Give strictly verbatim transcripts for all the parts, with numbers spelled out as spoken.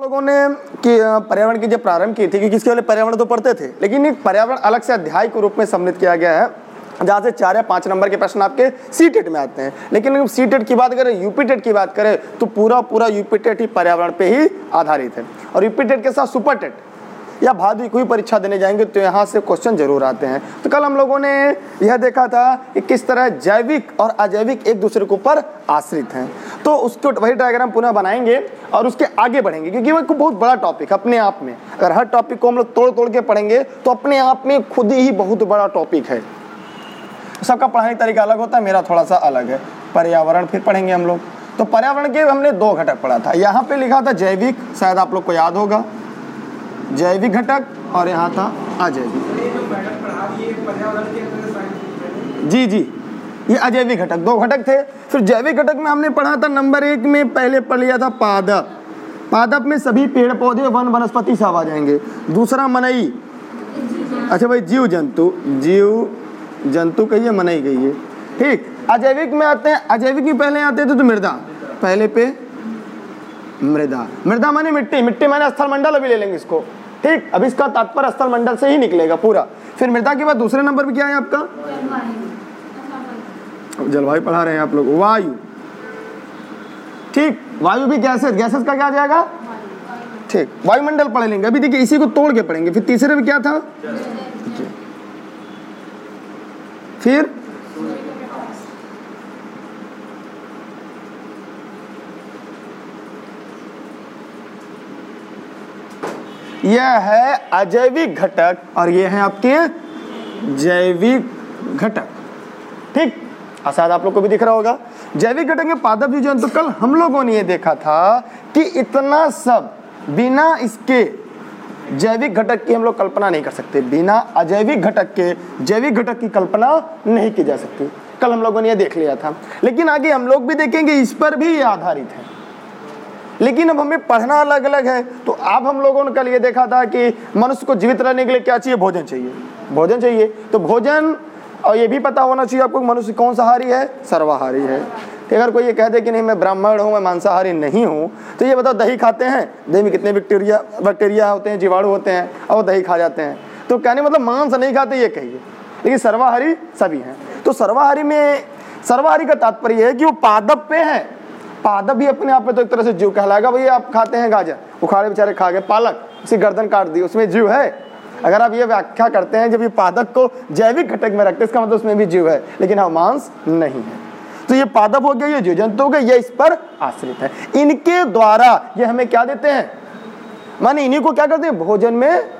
लोगों ने कि पर्यावरण की जब प्रारंभ की थी कि किसके वाले पर्यावरण तो पढ़ते थे, लेकिन एक पर्यावरण अलग से अध्याय के रूप में सम्मिलित किया गया है, जहाँ से चार या पाँच नंबर के प्रश्न आपके सीटेट में आते हैं। लेकिन सीटेट की बात करें, यूपीटेट की बात करें तो पूरा पूरा यूपीटेट ही पर्यावरण पे ही आधारित है। और यूपीटेट के साथ सुपर टेट या भादवी कोई परीक्षा देने जाएंगे तो यहाँ से क्वेश्चन जरूर आते हैं। तो कल हम लोगों ने यह देखा था कि किस तरह जैविक और अजैविक एक दूसरे के ऊपर आश्रित हैं, तो उसको वही डायग्राम पुनः बनाएंगे और उसके आगे बढ़ेंगे, क्योंकि वह बहुत बड़ा टॉपिक अपने आप में। अगर हर टॉपिक को हम लोग तोड़ तोड़ के पढ़ेंगे तो अपने आप में खुद ही बहुत बड़ा टॉपिक है। सबका पढ़ाने का तरीका अलग होता है, मेरा थोड़ा सा अलग है। पर्यावरण फिर पढ़ेंगे हम लोग, तो पर्यावरण के हमने दो घटक पढ़ा था। यहाँ पे लिखा था जैविक, शायद आप लोग को याद होगा, जैविक घटक, और यहाँ था अजैविक। जी जी, ये अजैविक घटक, दो घटक थे। फिर जैविक घटक में हमने पढ़ा था, नंबर एक में पहले पढ़ लिया था पादप। पादप में सभी पेड़ पौधे वन वनस्पति सब आ जाएंगे। दूसरा मनई, अच्छा भाई जीव जंतु, जीव जंतु कहिए मनई कहिए, ठीक। अजैविक में आते हैं, अजैविक में पहले आते थे तो मृदा, पहले पे मृदा, मृदा माने मिट्टी, मिट्टी माने स्थल मंडल, अभी ले लेंगे इसको, ठीक। अब इसका तात्पर्य स्थल मंडल से ही निकलेगा पूरा। फिर मृदा के बाद दूसरे नंबर पे क्या है आपका, जलवायु पढ़ा रहे हैं आप लोग, वायु, ठीक। वायु भी गैसेस, गैसेस का क्या जाएगा, ठीक, वायुमंडल पढ़ लेंगे। अभी देखिए इसी को तोड़ के पढ़ेंगे। फिर तीसरे में क्या था, फिर यह है अजैविक घटक और यह है आपके जैविक घटक, ठीक। और शायद आप लोग को भी दिख रहा होगा जैविक घटक में पादप जीव जंतु। कल हम लोगों ने यह देखा था कि इतना सब बिना इसके जैविक घटक की हम लोग कल्पना नहीं कर सकते, बिना अजैविक घटक के जैविक घटक की कल्पना नहीं की जा सकती। कल हम लोगों ने यह देख लिया था, लेकिन आगे हम लोग भी देखेंगे इस पर भी यह आधारित है, लेकिन अब हमें पढ़ना अलग अलग है। तो आप हम लोगों ने कल ये देखा था कि मनुष्य को जीवित रहने के लिए क्या चाहिए, भोजन चाहिए, भोजन चाहिए। तो भोजन, और ये भी पता होना चाहिए आपको मनुष्य कौन साहारी है, सर्वाहारी है। अगर कोई ये कह दे कि नहीं मैं ब्राह्मण हूँ, मैं मांसाहारी नहीं हूँ, तो ये बताओ दही खाते हैं, दही में कितने बैक्टीरिया बैक्टीरिया होते हैं, जीवाणु होते हैं, और दही खा जाते हैं, तो कहने मतलब मांस नहीं खाते ये कहिए, लेकिन सर्वाहारी सभी हैं। तो सर्वाहारी में सर्वाहारी का तात्पर्य है कि वो पादप पे है। पादप भी अपने आप में तो एक तरह से जीव कहलाएगा। भैया आप खाते हैं गाजर, उखाड़े बेचारे खा गए, पालक उसी गर्दन काट दी, उसमें जीव है। अगर आप ये व्याख्या करते हैं जब ये पादप को जैविक घटक में रखते हैं, इसका मतलब उसमें भी जीव है, लेकिन हाँ मांस नहीं है। तो ये पादप हो गया, ये जीव जंतु हो गए, ये इस पर आश्रित है। इनके द्वारा ये हमें क्या देते हैं, माने इन्हीं को क्या करते हैं, भोजन में।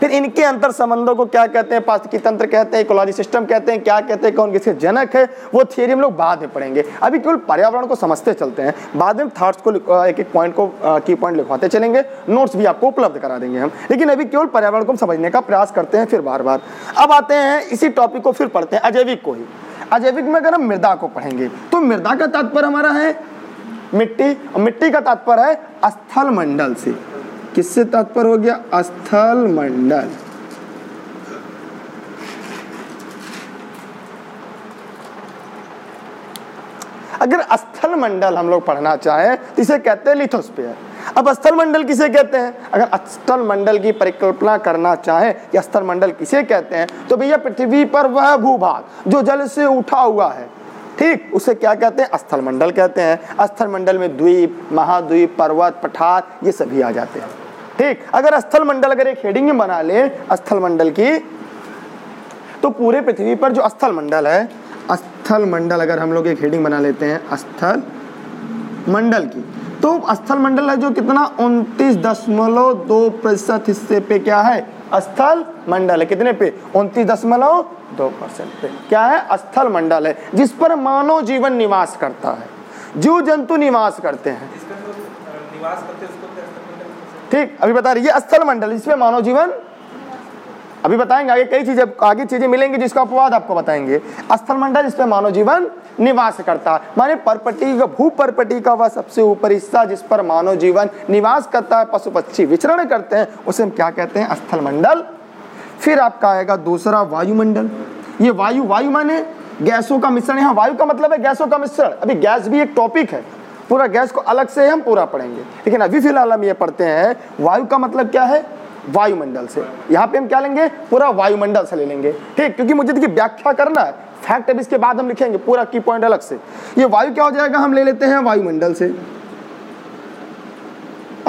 फिर इनके अंतर संबंधों को क्या कहते हैं, पारिस्थितिकी तंत्र कहते हैं, इकोलॉजी सिस्टम कहते हैं, क्या कहते हैं, कौन किसके जनक है, वो थियरी हम लोग बाद में पढ़ेंगे। अभी केवल पर्यावरण को समझते चलते हैं, बाद में थॉट्स को एक एक पॉइंट को की पॉइंट लिखवाते चलेंगे, नोट्स भी आपको उपलब्ध करा देंगे हम, लेकिन अभी केवल पर्यावरण को समझने का प्रयास करते हैं। फिर बार बार अब आते हैं इसी टॉपिक को, फिर पढ़ते हैं अजैविक को ही। अजैविक में अगर हम मृदा को पढ़ेंगे तो मृदा का तात्पर्य हमारा है मिट्टी, और मिट्टी का तात्पर्य है स्थल मंडल से। किससे तात्पर्य हो गया, स्थल मंडल। अगर स्थल मंडल हम लोग पढ़ना चाहें तो इसे कहते हैं लिथोस्फीयर। अब स्थल मंडल किसे कहते हैं, अगर स्थल मंडल की परिकल्पना करना चाहें कि स्थल मंडल किसे कहते हैं, तो भैया पृथ्वी पर वह भूभाग जो जल से उठा हुआ है, ठीक, उसे क्या कहते हैं, स्थल मंडल कहते हैं। स्थल मंडल में द्वीप, महाद्वीप, पर्वत, पठार ये सभी आ जाते हैं, ठीक। अगर स्थल मंडल अगर एक हेडिंग में बना ले स्थल मंडल की, तो पूरे पृथ्वी पर जो स्थल मंडल है, स्थल मंडल अगर हम लोग एक हेडिंग बना लेते हैं स्थल मंडल की, तो स्थल मंडल है जो कितना उनतीस दशमलव दो प्रतिशत हिस्से पे क्या है, स्थल मंडल है। कितने पे, उनतीस दशमलव दो परसेंट पे क्या है, स्थल मंडल है, जिस पर मानव जीवन निवास करता है, जीव जंतु निवास करते हैं, ठीक। अभी बता रही है स्थल मंडल जिसमें मानव जीवन, अभी बताएंगे आगे कई चीजें, आगे चीजें मिलेंगी जिसका अपवाद आपको बताएंगे। स्थल मंडल जिसमें मानव जीवन निवास करता है, माने परपटी का, भू परपटी का वह सबसे ऊपर हिस्सा जिस पर मानव जीवन निवास करता है, पशु पक्षी विचरण करते हैं, उसे हम क्या कहते हैं, स्थल मंडल। फिर आपका आएगा दूसरा वायुमंडल। ये वायु, वायु माने गैसों का मिश्रण, यहाँ वायु का मतलब है गैसों का मिश्रण। अभी गैस भी एक टॉपिक है, पूरा गैस को अलग से हम पूरा पढ़ेंगे, लेकिन अभी फिलहाल हम ये पढ़ते हैं वायु का मतलब क्या है, वायुमंडल से। यहाँ पे हम क्या लेंगे, पूरा वायुमंडल से ले लेंगे, ठीक, क्योंकि मुझे देखिए व्याख्या करना है, फैक्ट अब इसके बाद हम लिखेंगे पूरा की पॉइंट अलग से। ये वायु क्या हो जाएगा, हम ले लेते हैं वायुमंडल से।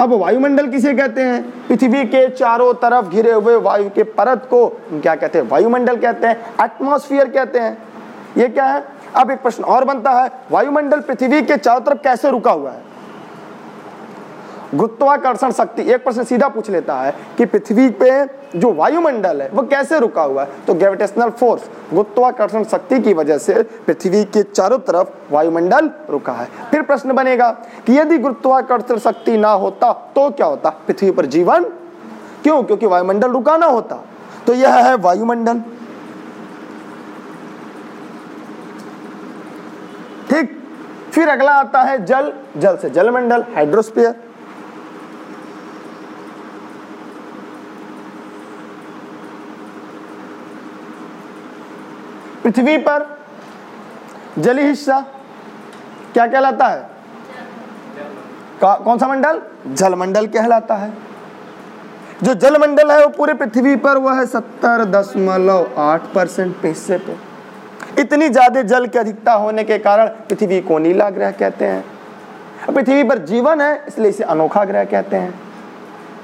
अब वायुमंडल किसे कहते हैं, पृथ्वी के चारों तरफ घिरे हुए वायु के परत को हम क्या कहते हैं, वायुमंडल कहते हैं, एटमॉस्फेयर कहते हैं। ये क्या है, अब एक प्रश्न और बनता है, वायुमंडल पृथ्वी के चारों तरफ कैसे रुका हुआ है, गुरुत्वाकर्षण शक्ति। एक प्रश्न सीधा पूछ लेता है कि पृथ्वी पे जो वायुमंडल है वो कैसे रुका हुआ है, तो ग्रेविटेशनल फोर्स, गुरुत्वाकर्षण शक्ति की वजह से पृथ्वी के चारों तरफ वायुमंडल रुका है। फिर प्रश्न बनेगा कि यदि गुरुत्वाकर्षण शक्ति ना होता तो क्या होता, पृथ्वी पर जीवन, क्यों, क्योंकि वायुमंडल रुका ना होता। तो यह है वायुमंडल, ठीक। फिर अगला आता है जल, जल से जलमंडल, हाइड्रोस्फीयर। पृथ्वी पर जलीय हिस्सा क्या कहलाता है, कौन सा मंडल, जलमंडल कहलाता है। जो जलमंडल है वो पूरे पृथ्वी पर वह है सत्तर दशमलव आठ परसेंट हिस्से पे। इतनी ज्यादा जल की अधिकता होने के कारण पृथ्वी को नीला ग्रह कहते हैं। पृथ्वी पर जीवन है इसलिए इसे अनोखा ग्रह कहते हैं।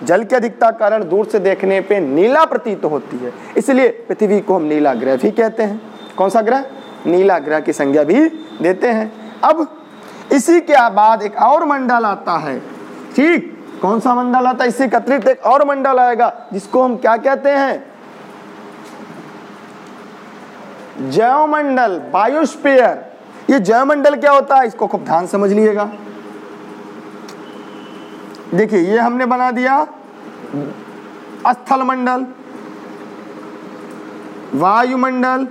जल की अधिकता कारण दूर से देखने पे नीला प्रतीत होती है, इसलिए पृथ्वी को हम नीला ग्रह भी कहते हैं। कौन सा ग्रह, नीला ग्रह की संज्ञा भी देते हैं। अब इसी के बाद एक और मंडल आता है, ठीक, कौन सा मंडल आता है, इससे एकत्रित एक और मंडल आएगा जिसको हम क्या कहते हैं, जैवमंडल, बायोस्फीयर। ये जैवमंडल क्या होता है, इसको खूब ध्यान समझ लीजिएगा। देखिए ये हमने बना दिया स्थलमंडल, वायुमंडल,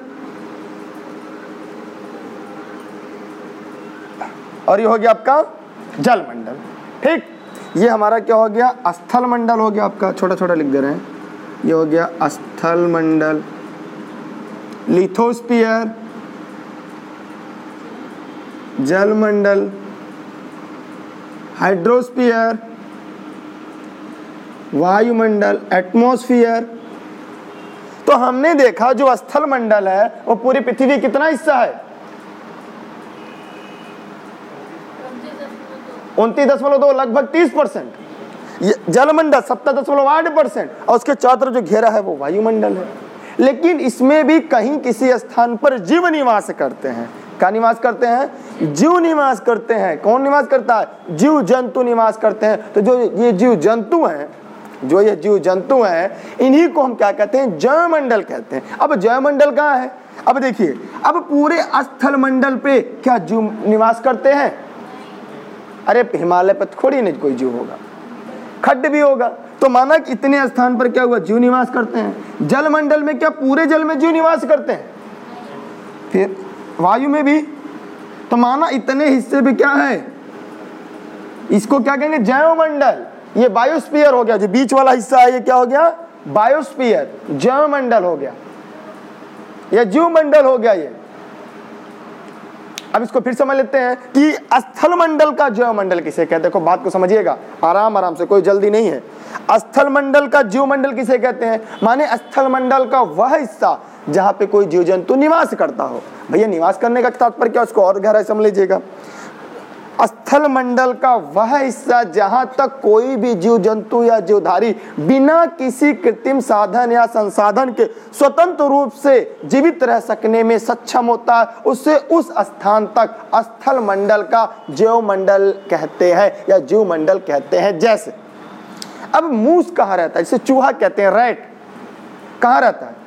और ये हो गया आपका जलमंडल, ठीक। ये हमारा क्या हो गया, स्थलमंडल हो गया आपका, छोटा छोटा लिख दे रहे हैं, ये हो गया स्थलमंडल, लिथोस्फीयर, जलमंडल, हाइड्रोस्फीयर, वायुमंडल, एटमॉस्फेयर। तो हमने देखा जो स्थल मंडल है वो पूरी पृथ्वी कितना हिस्सा है, उनतीस दशमलव दो, लगभग तीस परसेंट। जलमंडल सत्तर दशमलव आठ परसेंट और उसके चारों तरफ जो घेरा है वो वायुमंडल है। लेकिन इसमें भी कहीं किसी स्थान पर जीव निवास करते हैं, क्या निवास करते हैं, जीव निवास करते हैं। कौन निवास करता है, जीव जंतु निवास करते हैं। तो जो ये जीव जंतु हैं, जो ये जीव जंतु हैं, इन्हीं को हम क्या कहते हैं, जैवमंडल कहते हैं। अब जैवमंडल कहाँ है, अब देखिए, अब पूरे स्थल मंडल पे क्या जीव निवास करते हैं, अरे हिमालय पर थोड़ी नहीं कोई जीव होगा, खड्ड भी होगा। तो माना कि इतने स्थान पर क्या हुआ, जीव निवास करते हैं। जलमंडल में क्या पूरे जल में जीव निवास करते हैं, फिर वायु में भी, तो माना इतने हिस्से में क्या है, इसको क्या कहेंगे, जैवमंडल। ये बायोस्फीयर हो गया, जो बीच वाला हिस्सा है ये क्या हो गया, बायोस्फीयर, जैवमंडल हो गया, ये जीवमंडल हो गया। ये अब इसको फिर समझ लेते हैं कि स्थल मंडल का जैवमंडल किसे कहते हैं। देखो बात को समझिएगा आराम आराम से, कोई जल्दी नहीं है। स्थल मंडल का जीवमंडल किसे कहते हैं, माने स्थल मंडल का वह हिस्सा जहाँ पे कोई जीव जंतु निवास करता हो। भैया निवास करने का तात्पर्य क्या, उसको और गहराई समझ लीजिएगा। स्थल मंडल का वह हिस्सा जहां तक कोई भी जीव जंतु या जीवधारी बिना किसी कृत्रिम साधन या संसाधन के स्वतंत्र रूप से जीवित रह सकने में सक्षम होता है, उससे उस स्थान तक स्थल मंडल का जैवमंडल कहते हैं या जीव मंडल कहते हैं। जैसे अब मूस कहाँ रहता है, जिसे चूहा कहते हैं, रैट कहाँ रहता है,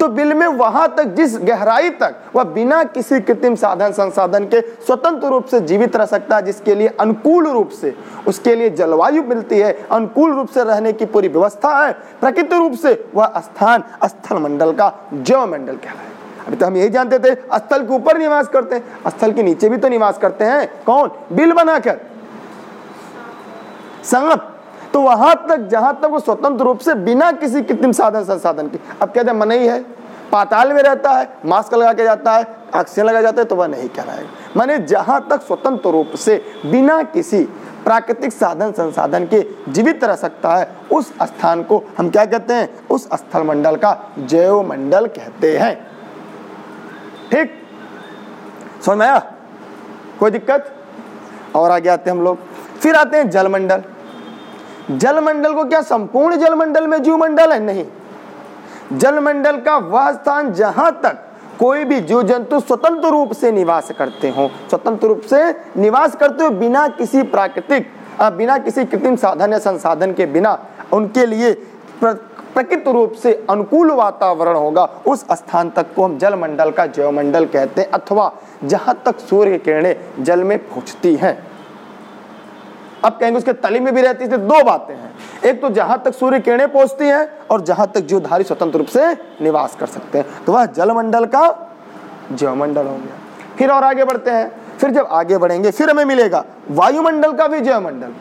तो बिल में वहां तक जिस गहराई तक वह बिना किसी कृत्रिम साधन संसाधन के स्वतंत्र रूप से जीवित रह सकता है, जिसके लिए अनुकूल रूप से उसके लिए जलवायु मिलती है, अनुकूल रूप से रहने की पूरी व्यवस्था है, प्रकृति रूप से वह स्थान स्थल मंडल का जैवमंडल कहलाता है। अभी तो हम यही जानते थे स्थल के ऊपर निवास करते हैं, स्थल के नीचे भी तो निवास करते हैं, कौन, बिल बनाकर सांप। तो वहां तक जहां तक वो स्वतंत्र रूप से बिना किसी कृत्रिम साधन संसाधन के, अब क्या मना ही है पाताल में रहता है, मास्क लगा के जाता है, ऑक्सीजन लगा जाता है तो वह नहीं कराएगा। माने जहाँ तक स्वतंत्र रूप से बिना किसी प्राकृतिक साधन संसाधन के जीवित रह सकता है उस स्थान को हम क्या कहते हैं, उस स्थल मंडल का जैव मंडल कहते हैं। ठीक, समझ में आया, कोई दिक्कत? और आगे आते हैं हम लोग, फिर आते हैं जलमंडल। जलमंडल को क्या संपूर्ण जलमंडल में जीव मंडल है? नहीं, जलमंडल का वह स्थान जहां तक कोई भी जीव जंतु स्वतंत्र रूप से निवास करते हो, स्वतंत्र रूप से निवास करते हो बिना किसी प्राकृतिक, बिना किसी कृत्रिम साधन या संसाधन के, बिना उनके लिए प्रकृति रूप से अनुकूल वातावरण होगा, उस स्थान तक को हम जलमंडल का जैवमंडल कहते हैं, अथवा जहां तक सूर्य किरणें जल में पहुंचती हैं। अब कहेंगे उसके तली में भी रहती है, दो बातें हैं, एक तो जहां तक सूर्य किरणें पहुंचती हैं और जहां तक जीवधारी स्वतंत्र रूप से निवास कर सकते हैं, तो वह जलमंडल का जैवमंडल हो गया। फिर और आगे बढ़ते हैं, फिर जब आगे बढ़ेंगे फिर हमें मिलेगा वायुमंडल का भी जैवमंडल।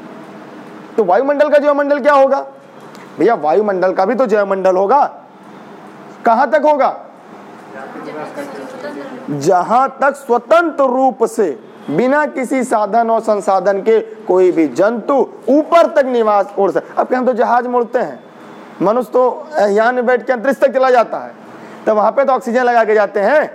तो वायुमंडल का जैवमंडल क्या होगा भैया? वायुमंडल का भी तो जैवमंडल होगा, कहां तक होगा? जहां तक स्वतंत्र रूप से बिना किसी साधन और संसाधन के कोई भी जंतु ऊपर तक निवास उड़ सकता। अब हम तो जहाज मोड़ते हैं, मनुष्य तो यहाँ में बैठ के अंतरिक्ष तक चला जाता है, तो वहां पे तो ऑक्सीजन लगा के जाते हैं।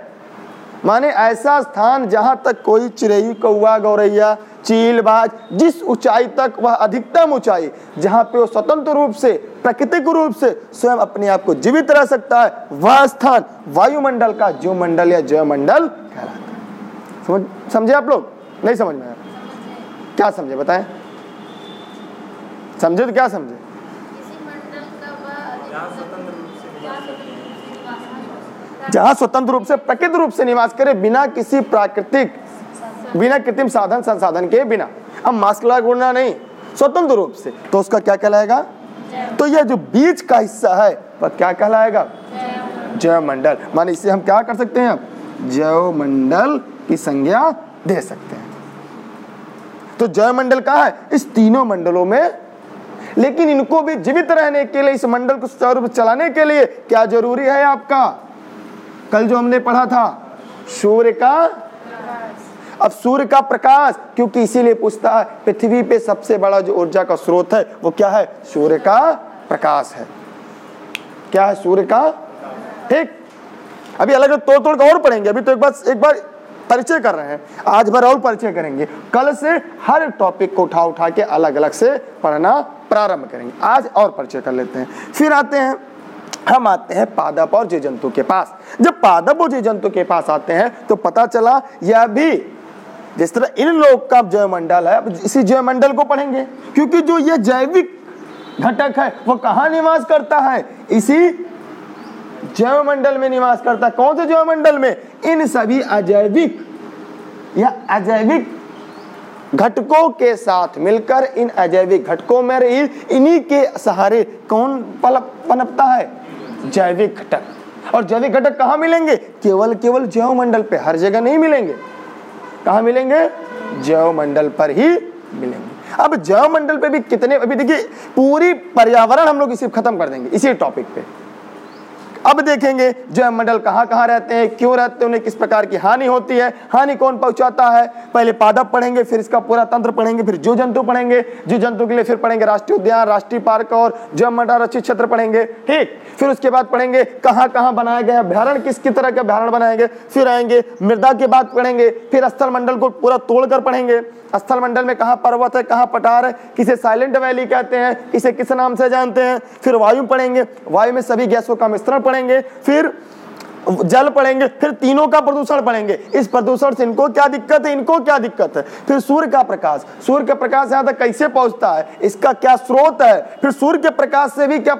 माने ऐसा स्थान जहां तक कोई चिड़ई, कौआ, गौरैया, चीलबाज, जिस ऊंचाई तक वह अधिकतम ऊंचाई जहां पे वो स्वतंत्र रूप से प्राकृतिक रूप से स्वयं अपने आप को जीवित रह सकता है, वह स्थान वायुमंडल का जीवमंडल या जैवमंडल कहलाता है। समझे आप लोग? नहीं समझ में आया? क्या समझे बताएं? समझे तो क्या समझे? जहां स्वतंत्र रूप से प्रकृति रूप से निवास करे बिना किसी प्राकृतिक, बिना कृत्रिम साधन संसाधन के, बिना अब मास्क लगा घूमना नहीं, स्वतंत्र रूप से, तो उसका क्या कहलाएगा? तो यह जो बीच का हिस्सा है वह क्या कहलाएगा? जैवमंडल। माने इसे हम क्या कर सकते हैं? जैवमंडल की संज्ञा दे सकते हैं। तो जैवमंडल कहाँ है? इस तीनों मंडलों में। लेकिन इनको भी जीवित रहने के लिए, इस मंडल को सुचारू रूप से चलाने के लिए क्या जरूरी है आपका? कल जो हमने पढ़ा था सूर्य का, अब सूर्य का प्रकाश, क्योंकि इसीलिए पूछता है पृथ्वी पे सबसे बड़ा जो ऊर्जा का स्रोत है वो क्या है? सूर्य का प्रकाश है। क्या है? सूर्य का। ठीक, अभी अलग अलग तोड़ तोड़ का और पढ़ेंगे, अभी तो एक बार एक बार परिचय कर रहे हैं, आज भर और परिचय करेंगे, कल से हर टॉपिक को उठा उठा के अलग अलग से पढ़ना प्रारंभ करेंगे, आज और परिचय कर लेते हैं। फिर आते हैं हम, आते हैं पादप और जीव जंतु के पास। जब पादप और जीव जंतु के पास आते हैं तो पता चला यह भी जिस तरह इन लोग का जैवमंडल है, इसी जैवमंडल को पढ़ेंगे, क्योंकि जो यह जैविक घटक है वह कहाँ निवास करता है? इसी जैवमंडल में निवास करता है। कौन से जैवमंडल में? इन सभी अजैविक या अजैविक घटकों के साथ मिलकर, इन अजैविक घटकों में इन्हीं के सहारे कौन पनपता है? जैविक घटक। और जैविक घटक कहाँ मिलेंगे? केवल केवल जैवमंडल पे, हर जगह नहीं मिलेंगे। कहाँ मिलेंगे? जैवमंडल पर ही मिलेंगे। अब जैवमंडल पे भी कितने, अभी देखिए पूरी पर्यावरण हम लोग इसे खत्म कर देंगे इसी टॉपिक पे। अब देखेंगे जैवमंडल कहाँ कहाँ रहते हैं, क्यों रहते हैं, उन्हें किस प्रकार की हानि होती है, हानि कौन पहुंचाता है। पहले पादप पढ़ेंगे, फिर इसका पूरा तंत्र पढ़ेंगे, फिर जीव जंतु पढ़ेंगे, जीव जंतु के लिए फिर पढ़ेंगे राष्ट्रीय उद्यान, राष्ट्रीय पार्क और जैवमंडल रक्षित क्षेत्र पढ़ेंगे। ठीक, फिर उसके बाद पढ़ेंगे कहाँ कहाँ बनाए गए अभ्यारण, किस किस तरह के अभ्यारण बनाएंगे, फिर आएंगे मृदा के बाद पढ़ेंगे, फिर स्थल मंडल को पूरा तोड़कर पढ़ेंगे। स्थल मंडल में कहाँ पर्वत है, कहाँ पठार है, किसे साइलेंट वैली कहते हैं, इसे किस नाम से जानते हैं। फिर वायु पढ़ेंगे, वायु में सभी गैसों का मिश्रण पढ़ेंगे, फिर जल पढ़ेंगे, फिर तीनों का प्रदूषण पढ़ेंगे, इस प्रदूषण से इनको क्या दिक्कत है, इनको क्या दिक्कत है। फिर सूर्य का प्रकाश, सूर्य का प्रकाश यहाँ तक कैसे पहुंचता है, इसका क्या स्रोत है, फिर सूर्य के प्रकाश से भी क्या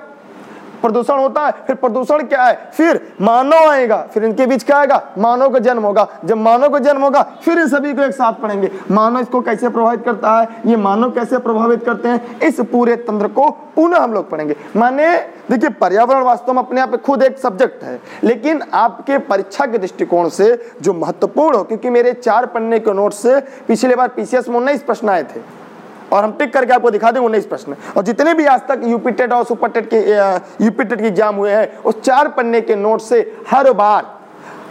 प्रदूषण होता है, फिर प्रदूषण क्या है। फिर मानव आएगा, फिर इनके बीच क्या आएगा? मानव का जन्म होगा। जब मानव का जन्म होगा फिर इन सभी को एक साथ पढ़ेंगे, मानव इसको कैसे प्रभावित करता है, ये मानव कैसे प्रभावित करते हैं, इस पूरे तंत्र को पुनः हम लोग पढ़ेंगे। माने देखिए पर्यावरण वास्तव में अपने आप खुद एक सब्जेक्ट है, लेकिन आपके परीक्षा के दृष्टिकोण से जो महत्वपूर्ण हो, क्योंकि मेरे चार पन्ने के नोट से पिछले बार पीसीएस में उन्नीस प्रश्न आए थे और हम पिक करके आपको दिखा दें उन्नीस प्रश्न। और जितने भी आज तक यूपी टेट और सुपर टेट के यूपी टेट के एग्जाम हुए हैं उस चार पन्ने के नोट से हर बार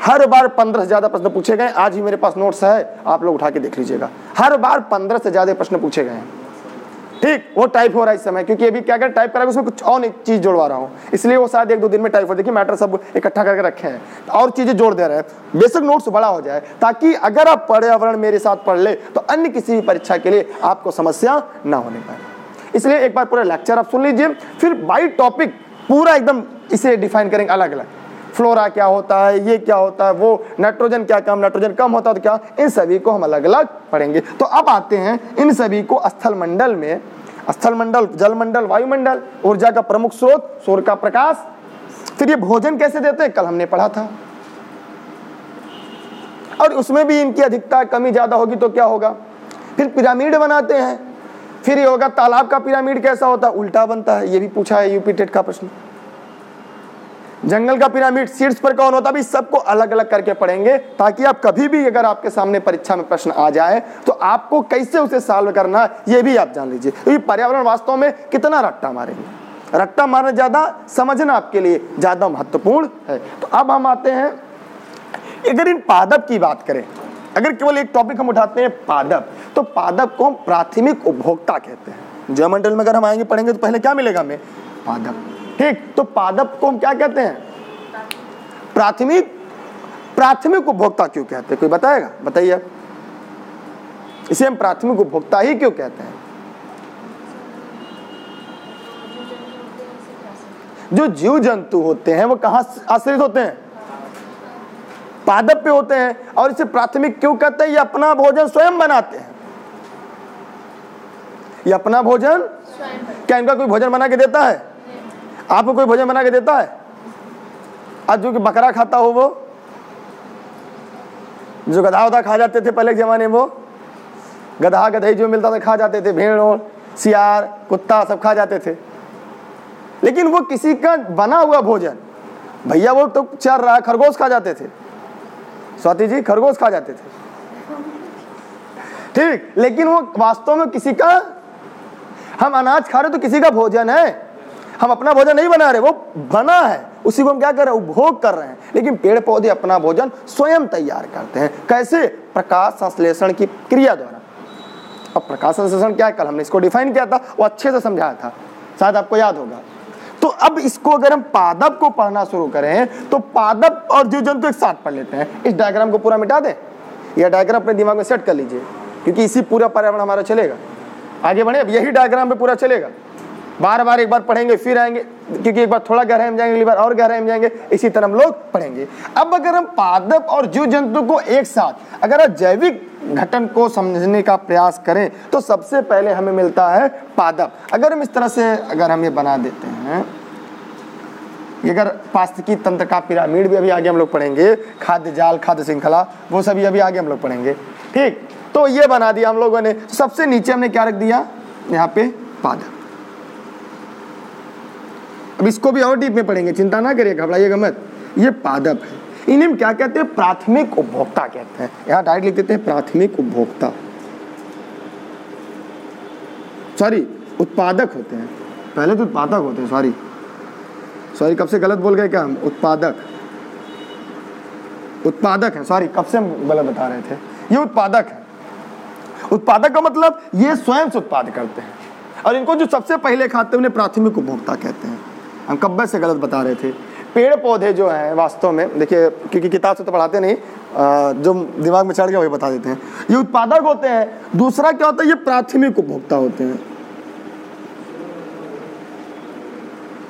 हर बार पंद्रह से ज्यादा प्रश्न पूछे गए। आज ही मेरे पास नोट्स है, आप लोग उठा के देख लीजिएगा। हर बार पंद्रह से ज्यादा प्रश्न पूछे गए हैं, ठीक। वो टाइप हो रहा है इस समय, क्योंकि अभी क्या क्या टाइप करा उसमें कुछ और चीज जोड़वा रहा हूँ, इसलिए वो शायद एक दो दिन में टाइप हो। देखिए मैटर सब इकट्ठा करके रखे हैं और चीजें जोड़ दे रहे हैं। बेसिक नोट्स बड़ा हो जाए ताकि अगर आप पर्यावरण मेरे साथ पढ़ ले तो अन्य किसी भी परीक्षा के लिए आपको समस्या ना होने पाए। इसलिए एक बार पूरा लेक्चर आप सुन लीजिए, फिर बाई टॉपिक पूरा एकदम इसे डिफाइन करेंगे अलग अलग। फ्लोरा क्या होता है, ये क्या होता है, वो नाइट्रोजन क्या कम नाइट्रोजन कम होता है तो क्या, इन सभी को हम अलग अलग पढ़ेंगे। तो अब आते हैं इन सभी को स्थलमंडल में। स्थलमंडल, जलमंडल, वायुमंडल, ऊर्जा का प्रमुख स्रोत, सूर्य का प्रकाश। फिर ये भोजन कैसे देते हैं, कल हमने पढ़ा था, और उसमें भी इनकी अधिकता कमी ज्यादा होगी तो क्या होगा। फिर पिरामिड बनाते हैं, फिर ये होगा तालाब का पिरामिड कैसा होता है, उल्टा बनता है, ये भी पूछा है यूपी टेट का प्रश्न। जंगल का पिरामिड शीर्ष पर कौन होता है, अभी सबको अलग अलग करके पढ़ेंगे ताकि आप कभी भी अगर आपके सामने परीक्षा में प्रश्न आ जाए तो आपको कैसे उसे सॉल्व करना है ये भी आप जान लीजिए। तो ये पर्यावरण वास्तव में कितना रट्टा मारेंगे, रट्टा मारना ज़्यादा, समझना आपके लिए ज़्यादा महत्वपूर्ण है। तो अब हम आते हैं, अगर इन पादप की बात करें, अगर केवल एक टॉपिक हम उठाते हैं पादप, तो पादप को हम प्राथमिक उपभोक्ता कहते हैं। जलमंडल में अगर हम आएंगे पढ़ेंगे तो पहले क्या मिलेगा हमें, पादप, ठीक। तो पादप को हम क्या कहते हैं, प्राथमिक प्राथमिक उपभोक्ता क्यों कहते हैं, कोई बताएगा, बताइए। इसे हम प्राथमिक उपभोक्ता ही क्यों कहते हैं, जो जीव जंतु होते हैं वो कहां आश्रित होते हैं, पादप पे होते हैं, और इसे प्राथमिक क्यों कहते हैं, ये अपना भोजन स्वयं बनाते हैं। ये अपना भोजन, क्या इनका कोई भोजन बना के देता है, आपको कोई भोजन बना के देता है? आज जो कि बकरा खाता हो, वो जो गधा उधा खा जाते थे पहले के जमाने में, वो गधा गधई जो मिलता था खा जाते थे, भेड़ और सियार कुत्ता सब खा जाते थे, लेकिन वो किसी का बना हुआ भोजन, भैया वो तो चर रहा, खरगोश खा जाते थे, स्वाति जी खरगोश खा जाते थे, ठीक। लेकिन वो वास्तव में किसी का, हम अनाज खा रहे तो किसी का भोजन है, हम अपना भोजन नहीं बना रहे, वो बना है, उसी को हम क्या कर रहे हैं, उपभोग कर रहे हैं। लेकिन पेड़ पौधे अपना भोजन स्वयं तैयार करते हैं, कैसे, प्रकाश संश्लेषण की क्रिया द्वारा। अब प्रकाश संश्लेषण क्या है, कल हमने इसको डिफाइन किया था, वो अच्छे से समझाया था, शायद आपको याद होगा। तो अब इसको अगर हम पादप को पढ़ना शुरू करें तो पादप और जीव जंतु एक साथ पढ़ लेते हैं। इस डायग्राम को पूरा मिटा दें, यह डायग्राम अपने दिमाग में सेट कर लीजिए, क्योंकि इसी पूरा पर्यावरण हमारा चलेगा। आगे बढ़े, अब यही डायग्राम पे पूरा चलेगा, बार बार एक बार पढ़ेंगे फिर आएंगे, क्योंकि एक बार थोड़ा गहराई में जाएंगे, अगली बार और गहराई में जाएंगे, इसी तरह हम लोग पढ़ेंगे। अब अगर हम पादप और जीव जंतु को एक साथ अगर जैविक घटन को समझने का प्रयास करें तो सबसे पहले हमें मिलता है पादप। अगर हम इस तरह से अगर हम ये बना देते हैं, अगर पास्तिकी तंत्र का पिरामिड भी अभी आगे हम लोग पढ़ेंगे, खाद्य जाल, खाद्य श्रृंखला, वो सभी अभी आगे हम लोग पढ़ेंगे, ठीक। तो ये बना दिया हम लोगों ने, सबसे नीचे हमने क्या रख दिया, यहाँ पे पादप। अब इसको भी और डीप में पढ़ेंगे, चिंता ना करिए, घबराइएगा मत, ये पादप है। इन्हें क्या कहते हैं, प्राथमिक उपभोक्ता कहते हैं। यहाँ डायरेक्ट लिख देते हैं प्राथमिक उपभोक्ता, सॉरी उत्पादक होते हैं, पहले तो उत्पादक होते हैं, सॉरी सॉरी कब से गलत बोल गए क्या हम, उत्पादक उत्पादक है, सॉरी कब से हम गलत बता रहे थे, ये उत्पादक है। उत्पादक का मतलब ये स्वयं से उत्पाद करते हैं, और इनको जो सबसे पहले खाते हैं उन्हें प्राथमिक उपभोक्ता कहते हैं। हम कब्बे से गलत बता रहे थे। पेड़ पौधे जो हैं वास्तव में, देखिए क्योंकि किताब से तो पढ़ाते नहीं, जो दिमाग में चढ़ गया वही बता देते हैं, ये उत्पादक होते हैं। दूसरा क्या होता है, ये प्राथमिक उपभोक्ता होते हैं।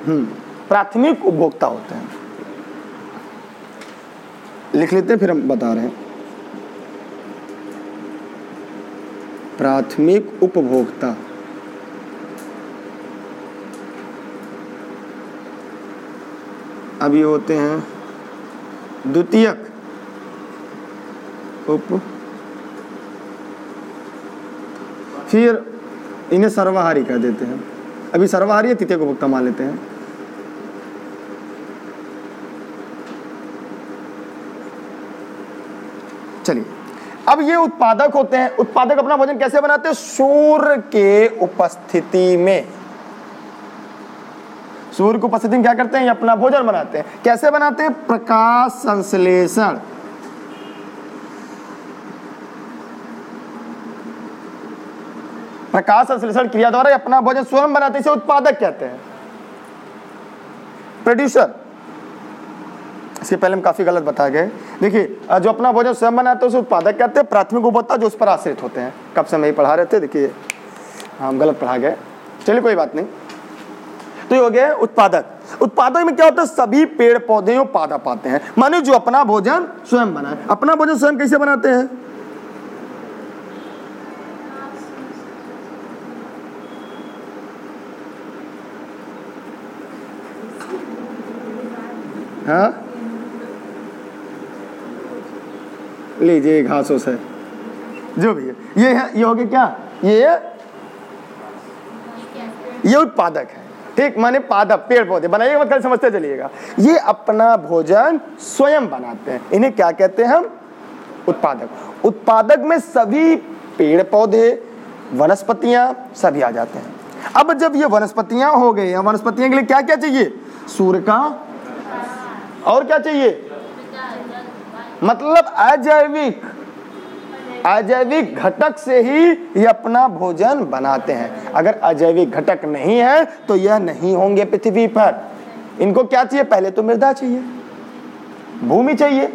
हम्म प्राथमिक उपभोक्ता होते हैं, लिख लेते हैं फिर हम बता रहे हैं, प्राथमिक उपभोक्ता। अब ये होते हैं द्वितीयक उप, फिर इन्हें सर्वाहारी कह देते हैं, अभी सर्वाहारी है, तृतीयक उपभोक्ता मान लेते हैं। चलिए अब ये उत्पादक होते हैं। उत्पादक अपना भोजन कैसे बनाते हैं? सूर्य के उपस्थिति में, सूर्य की उपस्थिति में क्या करते हैं? ये अपना भोजन बनाते हैं। कैसे बनाते हैं? प्रकाश संश्लेषण। प्रकाश संश्लेषण क्रिया द्वारा अपना भोजन स्वयं बनाते हैं, इसे उत्पादक कहते हैं, प्रोड्यूसर। इसके पहले हम काफी गलत बताए गए। देखिए, जो अपना भोजन स्वयं बनाते हैं उसे उत्पादक कहते हैं, प्राथमिक उपभोक्ता जो उस पर आश्रित होते हैं। कब से हम यही पढ़ा रहे थे, देखिए हम गलत पढ़ा गए, चलिए कोई बात नहीं। तो ये हो गया उत्पादक। उत्पादक में क्या होता है? सभी पेड़ पौधे उत्पादक पाते हैं, माने जो अपना भोजन स्वयं बनाए। अपना भोजन स्वयं कैसे बनाते हैं? हाँ, लीजिए घासों से, जो भी है, ये है, ये हो गया क्या? ये ये उत्पादक है, ठीक, माने पादप, पेड़ पौधे बनाइएगा, मतलब समझते चलिएगा। ये अपना भोजन स्वयं बनाते हैं, इन्हें क्या कहते हैं हम? उत्पादक। उत्पादक में सभी पेड़ पौधे, वनस्पतियां सभी आ जाते हैं। अब जब ये वनस्पतियां हो गई हैं, वनस्पतियों के लिए क्या क्या चाहिए? सूर्य का और क्या चाहिए? मतलब अजैविक, अजैविक घटक से ही ये अपना भोजन बनाते हैं। अगर अजैविक घटक नहीं है तो यह नहीं होंगे पृथ्वी पर। इनको क्या चाहिए? पहले तो मृदा चाहिए, भूमि चाहिए,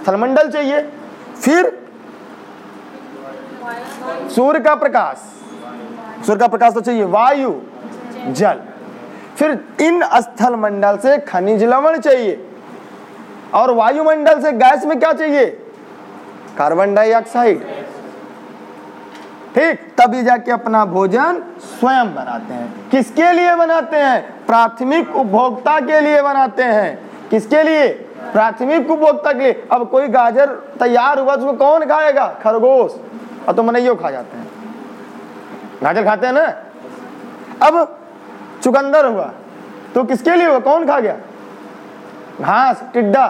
स्थलमंडल चाहिए, फिर सूर्य का प्रकाश, सूर्य का प्रकाश तो चाहिए, वायु, जल, फिर इन स्थलमंडल से खनिज लवण चाहिए, और वायुमंडल से गैस में क्या चाहिए? कार्बन डाइऑक्साइड, ठीक। तभी जाके अपना भोजन स्वयं बनाते हैं। किसके लिए बनाते हैं? प्राथमिक उपभोक्ता के लिए बनाते हैं। किसके लिए? प्राथमिक उपभोक्ता के लिए। अब कोई गाजर तैयार हुआ, उसको कौन खाएगा? खरगोश, और तो मने यो खा जाते हैं, गाजर खाते हैं ना। अब चुकंदर हुआ तो किसके लिए हुआ? कौन खा गया? घास, टिड्डा,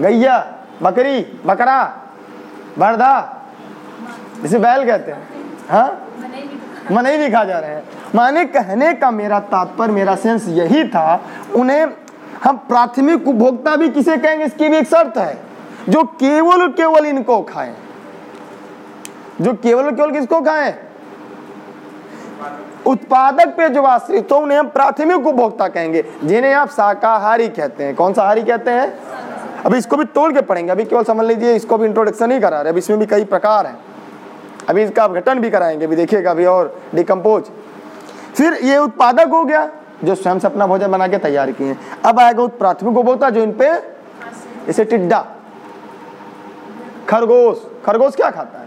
गैया, बकरी, बकरा, बरदा, इसे बैल कहते हैं, हाँ, मने भी खा जा रहे हैं। माने कहने का मेरा तात्पर्य, मेरा सेंस यही था, उन्हें हम प्राथमिक उपभोक्ता भी किसे कहेंगे? इसकी भी एक शर्त है, जो केवल और केवल इनको खाएं, जो केवल और केवल किसको खाएं? उत्पादक पे जो आश्रित हो उन्हें हम प्राथमिक उपभोक्ता कहेंगे, जिन्हें आप शाकाहारी कहते हैं। कौन शाकाहारी कहते हैं? अभी इसको भी तोड़ के पढ़ेंगे, अभी केवल समझ लीजिए, इसको भी इंट्रोडक्शन ही करा रहे, अभी इसमें भी कई प्रकार हैं, अभी इसका अपघटन भी कराएंगे, अभी देखिएगा, अभी और डिकम्पोज। फिर ये उत्पादक हो गया, जो स्वयं से अपना भोजन बना के तैयार किए हैं। अब आएगा प्राथमिक उपभोक्ता, जो इनपे, जैसे टिड्डा, खरगोश। खरगोश क्या खाता है?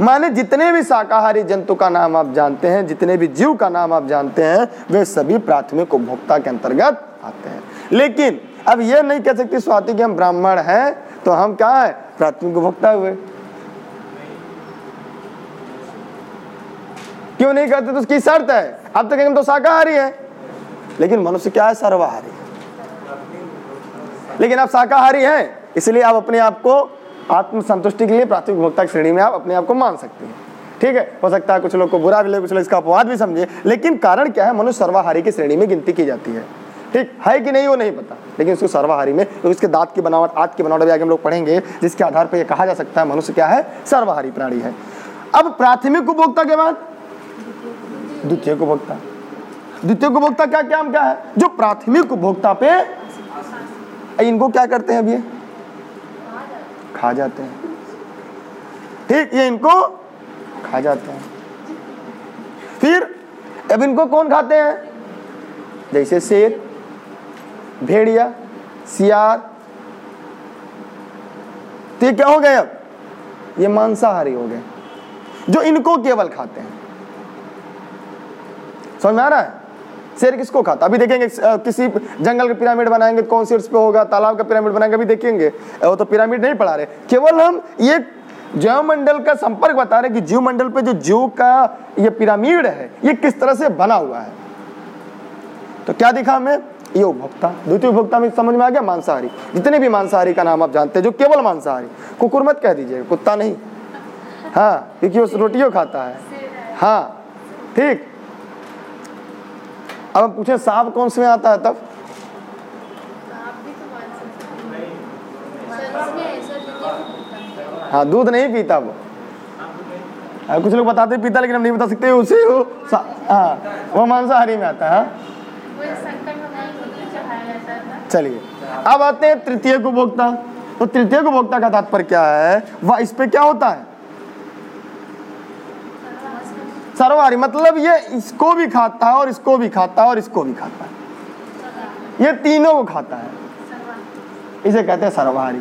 माने जितने भी शाकाहारी जंतु का नाम आप जानते हैं, जितने भी जीव का नाम आप जानते हैं, वे सभी प्राथमिक उपभोक्ता के अंतर्गत आते हैं। लेकिन अब ये नहीं कह सकती स्वाति कि हम ब्राह्मण हैं तो हम क्या है? प्राथमिक उपभोक्ता हुए। क्यों नहीं कहते? तो उसकी शर्त है, अब तक हम तो शाकाहारी हैं, लेकिन मनुष्य क्या है? सर्वाहारी है। लेकिन आप शाकाहारी हैं, इसलिए आप अपने आप को आत्मसंतुष्टि के लिए प्राथमिक उपभोक्ता की श्रेणी में आप अपने आप को मान सकते हैं, ठीक है। हो सकता है कुछ लोग को बुरा भी लगे, कुछ लोग इसका अपवाद भी समझे, लेकिन कारण क्या है? मनुष्य सर्वाहारी की श्रेणी में गिनती की जाती है, ठीक है कि नहीं वो नहीं पता, लेकिन उसको सर्वाहारी में, तो उसके दांत की बनावट, आंत की बनावट भी आगे हम लोग पढ़ेंगे, जिसके आधार पर यह कहा जा सकता है मनुष्य क्या है? सर्वाहारी प्राणी है। अब प्राथमिक उपभोक्ता के बाद द्वितीय उपभोक्ता। द्वितीय उपभोक्ता का क्या क्या है? जो प्राथमिक उपभोक्ता पे, इनको क्या करते हैं? अब ये खा जाते हैं, ठीक, ये इनको खा जाते हैं। फिर अब इनको कौन खाते हैं? जैसे शेर, भेड़िया, सियार, तो ये क्या हो गए? अब ये मांसाहारी हो गए, जो इनको केवल खाते हैं। समझ में आ रहा है? शेर किसको खाता? अभी देखेंगे, किसी जंगल का पिरामिड बनाएंगे तो कौन से उस पे होगा, तालाब का पिरामिड बनाएंगे, अभी देखेंगे, वो तो पिरामिड नहीं पढ़ा रहे, केवल हम ये जैवमंडल का संपर्क बता रहे कि जीवमंडल पे जो जीव का ये पिरामिड है, ये किस तरह से बना हुआ है। तो क्या दिखा हमें? ये उपभोक्ता। द्वितीय उपभोक्ता में समझ में आ गया मांसाहारी, जितने भी मांसाहारी का नाम आप जानते हैं जो केवल मांसाहारी, कुकुर मत कह दीजिएगा, कुत्ता नहीं, हाँ, क्योंकि वो रोटियों खाता है। हाँ ठीक, अब हम पूछे सांप कौन से में आता है, तब हाँ दूध नहीं पीता वो, कुछ लोग बताते पीता लेकिन हम नहीं बता सकते उसे हो, हाँ वो मांसाहारी में आता है। चलिए अब आते हैं तृतीय उपभोक्ता। तो तृतीय उपभोक्ता का तात्पर्य क्या है, वह इस पे क्या होता है सर्वहारी, मतलब ये इसको भी खाता है और इसको भी खाता है और इसको भी खाता है, ये तीनों को खाता है, इसे कहते हैं सर्वहारी।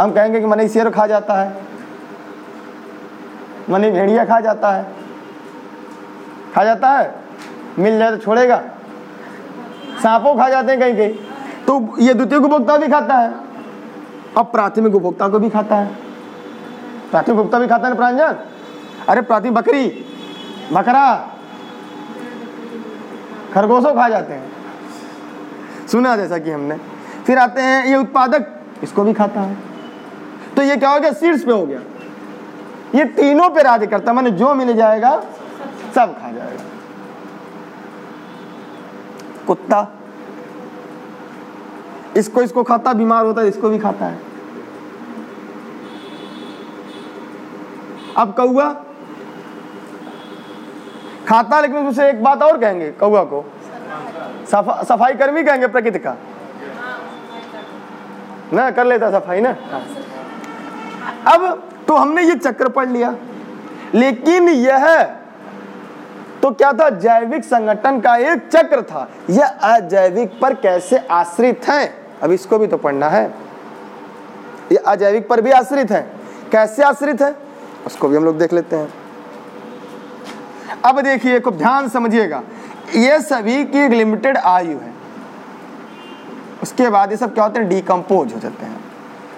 हम कहेंगे कि मने शेर खा जाता है, मने भेड़िया खा जाता है, खा जाता है मिल जाए तो छोड़ेगा, सांपों खा जाते हैं कहीं कहीं, तो ये द्वितीय उपभोक्ता भी खाता है और प्राथमिक उपभोक्ता को भी खाता है। प्राथमिक उपभोक्ता भी खाता है प्रांजल, अरे प्राथमिक बकरी बकरा खरगोशों खा जाते हैं, सुना जैसा कि हमने। फिर आते हैं ये उत्पादक, इसको भी खाता है, तो ये क्या हो गया शीर्ष पे हो गया, ये तीनों पे राज्य करता है, माने जो मिल जाएगा सब खा जाएगा। कुत्ता इसको इसको खाता, बीमार होता है इसको भी खाता है। अब कौआ खाता, लेकिन उसे एक बात और कहेंगे कौआ को सफा, सफाई कर्मी कहेंगे प्रकृति का ना, कर लेता सफाई ना। अब तो हमने ये चक्र पढ़ लिया, लेकिन यह तो क्या था जैविक संगठन का एक चक्र था, यह अजैविक पर कैसे आश्रित है, अब इसको भी तो पढ़ना है। यह अजैविक पर भी आश्रित है, कैसे आश्रित है उसको भी हम लोग देख लेते हैं। अब देखिए खूब ध्यान समझिएगा, यह सभी की एक लिमिटेड आयु है, उसके बाद ये सब क्या होते हैं डिकम्पोज हो जाते हैं।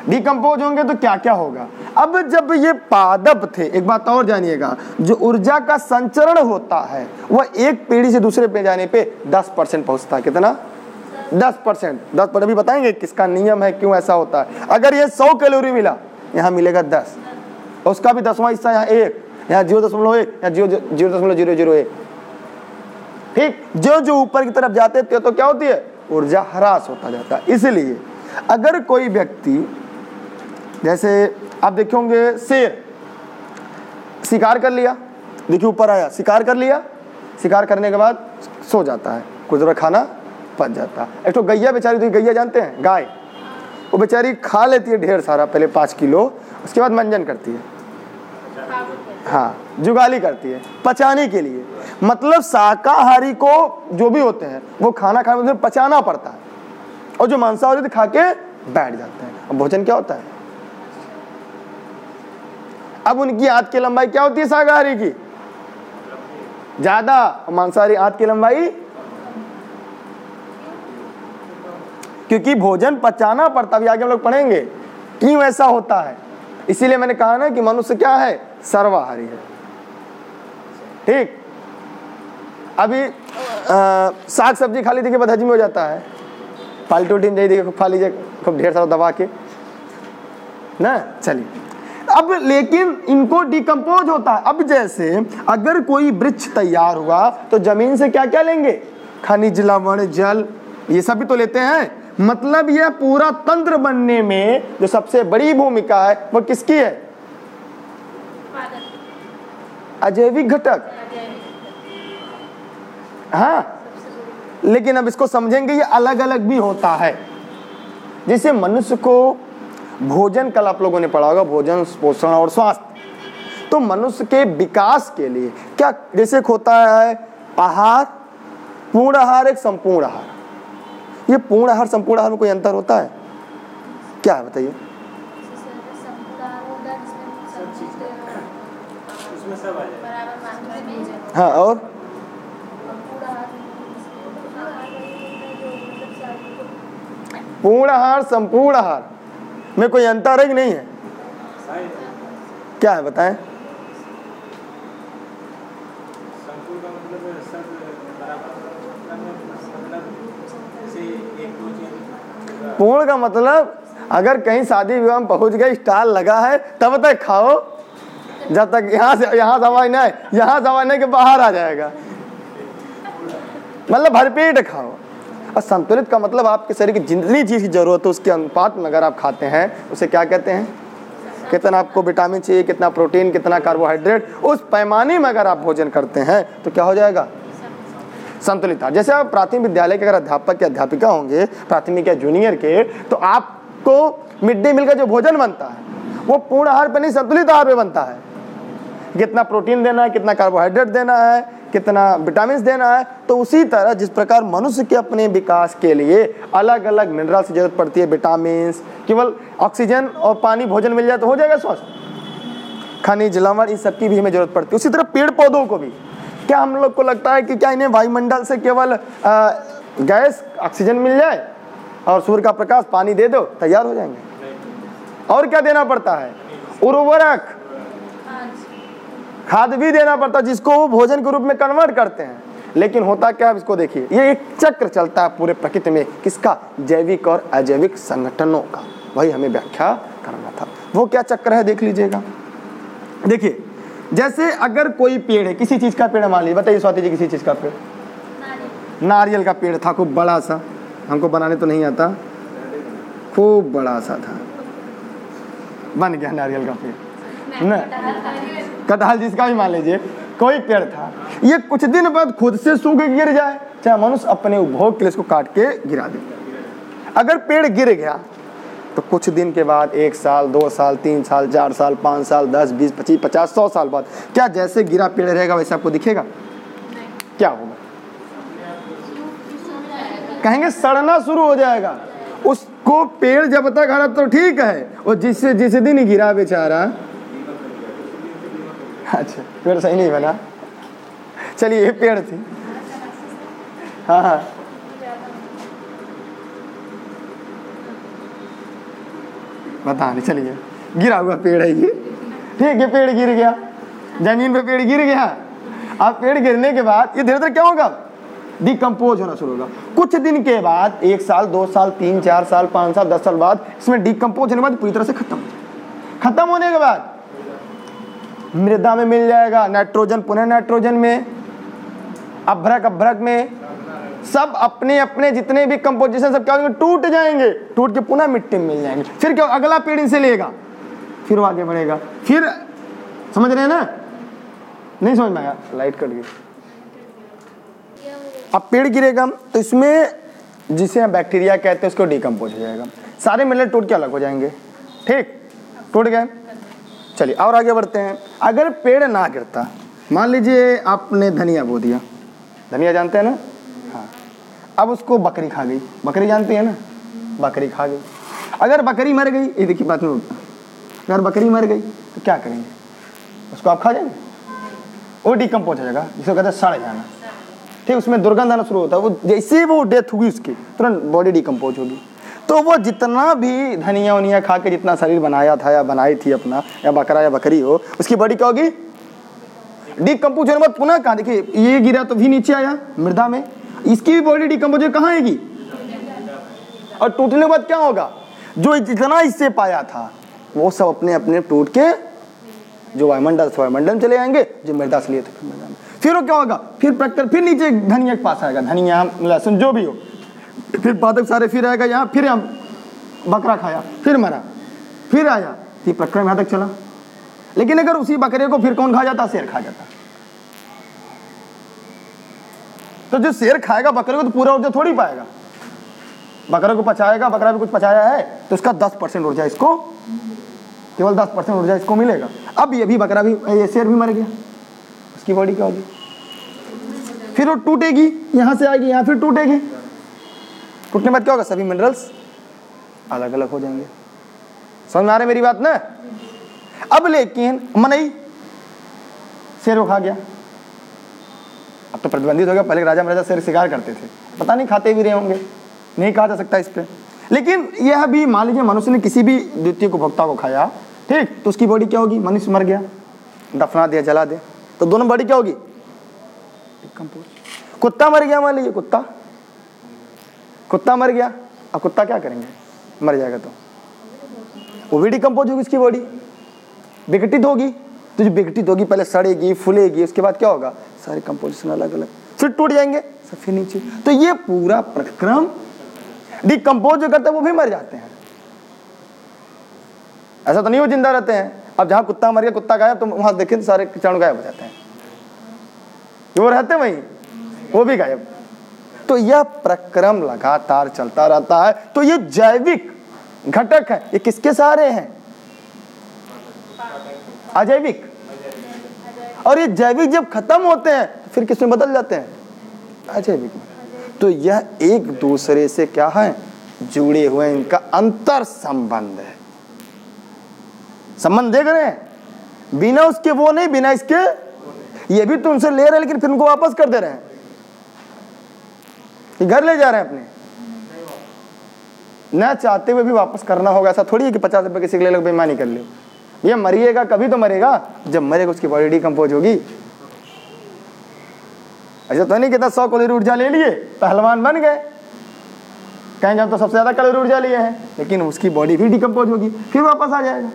डिकम्पोज होंगे तो क्या क्या होगा, अब जब ये पादप थे, एक बात और जानिएगा, जो ऊर्जा का संचरण होता है वह एक पीढ़ी से दूसरे पे जाने पे दस परसेंट पहुंचता है। कितना? दस परसेंट। दस पर अभी बताएंगे किसका नियम है, क्यों ऐसा होता है। अगर ये सौ कैलोरी मिला, यहाँ मिलेगा दस, उसका भी दसवां हिस्सा यहाँ एक, यहाँ जीरो दशमलव एक, यहाँ जीरो दशमलव जीरो जीरो एक। ठीक, जो जो ऊपर की तरफ जाते थे तो क्या होती है ऊर्जा ह्रास होता जाता है। इसलिए अगर कोई व्यक्ति, जैसे आप देखे होंगे शेर शिकार कर लिया, देखिए ऊपर आया शिकार कर लिया, शिकार करने के बाद सो जाता है, कुछ देर खाना पच जाता है। एक तो गैया बेचारी, तो गैया जानते हैं गाय, वो बेचारी खा लेती है ढेर सारा, पहले पाँच किलो, उसके बाद मंजन करती है, हाँ जुगाली करती है पचाने के लिए। मतलब शाकाहारी को जो भी होते हैं वो खाना खाने में पचाना पड़ता है, और जो मांसाहारी खा के बैठ जाते हैं। अब भोजन क्या होता है, अब उनकी हाथ की लंबाई क्या होती है शाकाहारी की ज्यादा, मांसाहारी हाथ की लंबाई, क्योंकि भोजन पचाना पड़ता है। आगे हम लोग पढ़ेंगे क्यों ऐसा होता है, इसीलिए मैंने कहा ना कि मनुष्य क्या है सर्वाहारी है। ठीक, अभी साग सब्जी खा ली देखिए बदहजमी हो जाता है, पालतू टीम जाइए देखिए खा लीजिए खूब ढेर सारा दबा के ना। चलिए अब लेकिन इनको डिकम्पोज होता है। अब जैसे अगर कोई वृक्ष तैयार हुआ तो जमीन से क्या क्या लेंगे, खनिज, लवण, जल, ये सब भी तो लेते हैं। मतलब यह पूरा तंत्र बनने में जो सबसे बड़ी भूमिका है वो किसकी है, अजैविक घटक। हाँ लेकिन अब इसको समझेंगे, ये अलग अलग भी होता है। जैसे मनुष्य को भोजन, कल आप लोगों ने पढ़ा होगा भोजन, पोषण और स्वास्थ्य, तो मनुष्य के विकास के लिए क्या जैसे होता है आहार, पूर्ण आहार, एक संपूर्ण आहार। ये पूर्ण आहार संपूर्ण आहार में कोई अंतर होता है क्या है बताइए? हाँ और पूर्ण आहार संपूर्ण आहार में कोई अंतर है कि नहीं है, क्या है बताएं? पूर्ण का मतलब अगर कहीं शादी विवाह में पहुंच गए, स्टाल लगा है, तब तक खाओ जब तक यहाँ से यहाँ दवाई ना है, यहाँ दवाई नहीं के बाहर आ जाएगा। मतलब भरपेट खाओ। और संतुलित का मतलब आपके शरीर की जितनी चीज़ की जरूरत है उसके अनुपात में अगर आप खाते हैं उसे क्या कहते हैं, कितना आपको विटामिन चाहिए, कितना प्रोटीन, कितना कार्बोहाइड्रेट, उस पैमाने में अगर आप भोजन करते हैं तो क्या हो जाएगा, संतुलित। जैसे आप प्राथमिक विद्यालय के अगर अध्यापक या अध्यापिका होंगे प्राथमिक या जूनियर के, तो आपको मिड डे मील का जो भोजन बनता है वो पूर्ण आहार पर नहीं, संतुलित आहार पर बनता है। कितना प्रोटीन देना है, कितना कार्बोहाइड्रेट देना है, कितना विटामिन देना है। तो उसी तरह जिस प्रकार मनुष्य के अपने विकास के लिए अलग अलग मिनरल्स की जरूरत पड़ती है, विटामिन, केवल ऑक्सीजन और पानी भोजन मिल जाए तो हो जाएगा स्वस्थ, खनिज लवण इन सबकी भी हमें जरूरत पड़ती है। उसी तरह पेड़ पौधों को भी, क्या हम लोग को लगता है कि क्या इन्हें वायुमंडल से केवल गैस ऑक्सीजन मिल जाए और सूर्य का प्रकाश पानी दे दो तैयार हो जाएंगे? और क्या देना पड़ता है, उर्वरक खाद भी देना पड़ता है जिसको वो भोजन के रूप में कन्वर्ट करते हैं। लेकिन होता क्या, आप इसको देखिए, ये एक चक्र चलता है पूरे प्रकृति में, किसका, जैविक और अजैविक संगठनों का। वही हमें व्याख्या करना था। वो क्या चक्र है देख लीजिएगा। देखिए जैसे अगर कोई पेड़ है, किसी चीज का पेड़, मान लीजिए, बताइए स्वाति जी किसी चीज का पेड़, नारियल का पेड़ था, खूब बड़ा सा, हमको बनाने तो नहीं आता, खूब बड़ा सा था, बन गया नारियल का पेड़ ना, कटहल जिसका भी मान लीजिए कोई पेड़ था, ये कुछ दिन बाद खुद से सूख गिर जाए, चाहे मनुष्य अपने उपभोग के लिए इसको काट के गिरा दे। अगर पेड़ गिर गया तो कुछ दिन के बाद, एक साल, दो साल, तीन साल, चार साल, पाँच साल, दस, बीस, पच्चीस, पचास, सौ साल बाद क्या जैसे गिरा पेड़ रहेगा वैसे आपको दिखेगा? क्या होगा, कहेंगे सड़ना शुरू हो जाएगा। उसको पेड़ जब तक हरा तो ठीक है, और जिस जिस दिन गिरा बेचारा, अच्छा पेड़ सही नहीं बना, चलिए ये पेड़ थी, हाँ हाँ बता नहीं, चलिए गिरा हुआ पेड़ है ये, ठीक है, पेड़ गिर गया, जमीन पे पेड़ गिर गया। अब पेड़ गिरने के बाद ये धीरे धीरे क्या होगा, डिकम्पोज होना शुरू होगा। कुछ दिन के बाद, एक साल, दो साल, तीन, चार साल, पाँच साल, दस साल बाद इसमें डिकम्पोज होने के बाद पूरी तरह से खत्म हो जाएगा। खत्म होने के बाद मृदा में मिल जाएगा नाइट्रोजन, पुनः नाइट्रोजन में, अभ्रक अभ्रक में, सब अपने अपने जितने भी कंपोजिशन सब क्या होंगे, टूट जाएंगे, टूट के पुनः मिट्टी में मिल जाएंगे। फिर क्या, अगला पेड़ इनसे लेगा, फिर वो आगे बढ़ेगा। फिर समझ रहे हैं ना, नहीं समझ में आया, लाइट कट गई। अब पेड़ गिरेगा तो इसमें जिसे हम बैक्टीरिया कहते हैं उसको डिकम्पोज हो जाएगा, सारे मिनरल टूट के अलग हो जाएंगे, ठीक, टूट गए। चलिए और आगे बढ़ते हैं। अगर पेड़ ना गिरता, मान लीजिए आपने धनिया बो दिया, धनिया जानते हैं ना, हाँ, अब उसको बकरी खा गई, बकरी जानते हैं ना, बकरी खा गई। अगर बकरी मर गई, ये देखिए बात में, अगर बकरी मर गई तो क्या करेंगे, उसको आप खा जाएंगे, वो डिकम्पोज हो जाएगा, जिसको कहते हैं सड़ जाना, ठीक, उसमें दुर्गंध आना शुरू होता है। वो जैसे वो डेथ हुई उसकी तुरंत बॉडी डिकम्पोज होगी। तो वो जितना भी धनिया उनिया खा के जितना शरीर बनाया था या बनाई थी अपना, या बकरा या बकरी हो, उसकी बॉडी क्या होगी, डिकम्पोज होने बाद पुनः कहाँ, देखिए ये गिरा तो भी नीचे आया मृदा में, इसकी भी बॉडी डिकम्पोज कहाँ आएगी, और टूटने के बाद क्या होगा, जो जितना इससे पाया था वो सब अपने अपने टूट के जो वायुमंडल से वायुमंडल में चले जाएंगे, जो मृदा से लिए थे मृदा में। फिर वो क्या होगा, फिर प्रकृति फिर नीचे धनिया के पास आएगा, धनिया लहसुन जो भी हो, फिर पादप सारे फिर आएगा यहाँ, फिर हम बकरा खाया, फिर मरा, फिर आया, ये प्रक्रम यहाँ तक चला। लेकिन अगर उसी बकरे को फिर कौन खा जाता, शेर खा जाता, तो जो शेर खाएगा बकरे को तो पूरा ऊर्जा थोड़ी पाएगा, बकरे को पचाएगा, बकरा भी कुछ पचाया है तो उसका दस परसेंट ऊर्जा इसको, केवल दस परसेंट ऊर्जा इसको मिलेगा। अब ये भी बकरा भी, ये शेर भी मर गया, उसकी बॉडी क्या होगी, फिर वो टूटेगी, यहाँ से आएगी, यहाँ फिर टूटेगी, टूटने बाद क्या होगा, सभी मिनरल्स अलग अलग हो जाएंगे। समझ में आ रही मेरी बात ना? अब लेकिन मनई शेर को खा गया, अब तो प्रतिबंधित हो गया, पहले राजा महाराजा शेर शिकार करते थे, पता नहीं खाते भी रहे होंगे, नहीं कहा जा सकता इस पर। लेकिन यह भी मान लीजिए मनुष्य ने किसी भी द्वितीय उपभोक्ता को खाया, ठीक, तो उसकी बॉडी क्या होगी, मनुष्य मर गया, दफना दिया, जला दे, तो दोनों बॉडी क्या होगी, कुत्ता मर गया, मान लीजिए कुत्ता कुत्ता मर गया, अब कुत्ता क्या करेंगे, मर जाएगा तो वो भी डिकम्पोज होगी, उसकी बॉडी विघटित होगी। तो जो विघटित होगी पहले सड़ेगी फूलेगी, उसके बाद क्या होगा, सारे कंपोजिशन अलग अलग, फिर टूट जाएंगे सब फिर नीचे। तो ये पूरा प्रक्रम डिकम्पोज जो करते हैं वो भी मर जाते हैं, ऐसा तो नहीं वो जिंदा रहते हैं। अब जहाँ कुत्ता मर गया, कुत्ता गायब, तो वहाँ देखें तो सारे कीटाणु गायब हो जाते हैं, वो रहते वहीं, वो भी गायब। तो यह प्रक्रम लगातार चलता रहता है। तो ये जैविक घटक है, ये किसके सहारे हैं, अजैविक। और ये जैविक जब खत्म होते हैं तो फिर किसमें बदल जाते हैं, अजैविक। तो यह एक दूसरे से क्या है, जुड़े हुए, इनका अंतर संबंध है। संबंध देख रहे हैं, बिना उसके वो नहीं, बिना इसके ये भी तुमसे ले रहे हैं, लेकिन फिर उनको वापस कर दे रहे हैं, घर ले जा रहे हैं अपने, ना चाहते हुए भी वापस करना होगा। ऐसा थोड़ी है कि पचास रुपए किसी के ले लो, बेईमानी कर लो, ये मरिएगा कभी तो मरेगा, जब मरेगा उसकी बॉडी डिकम्पोज होगी। अच्छा तो नहीं कहता सौ कैलोरी ऊर्जा ले लिए पहलवान बन गए, कहेंगे तो सबसे ज्यादा कैलोरी ऊर्जा लिए हैं, लेकिन उसकी बॉडी भी डिकम्पोज होगी, फिर वापस आ जाएगा।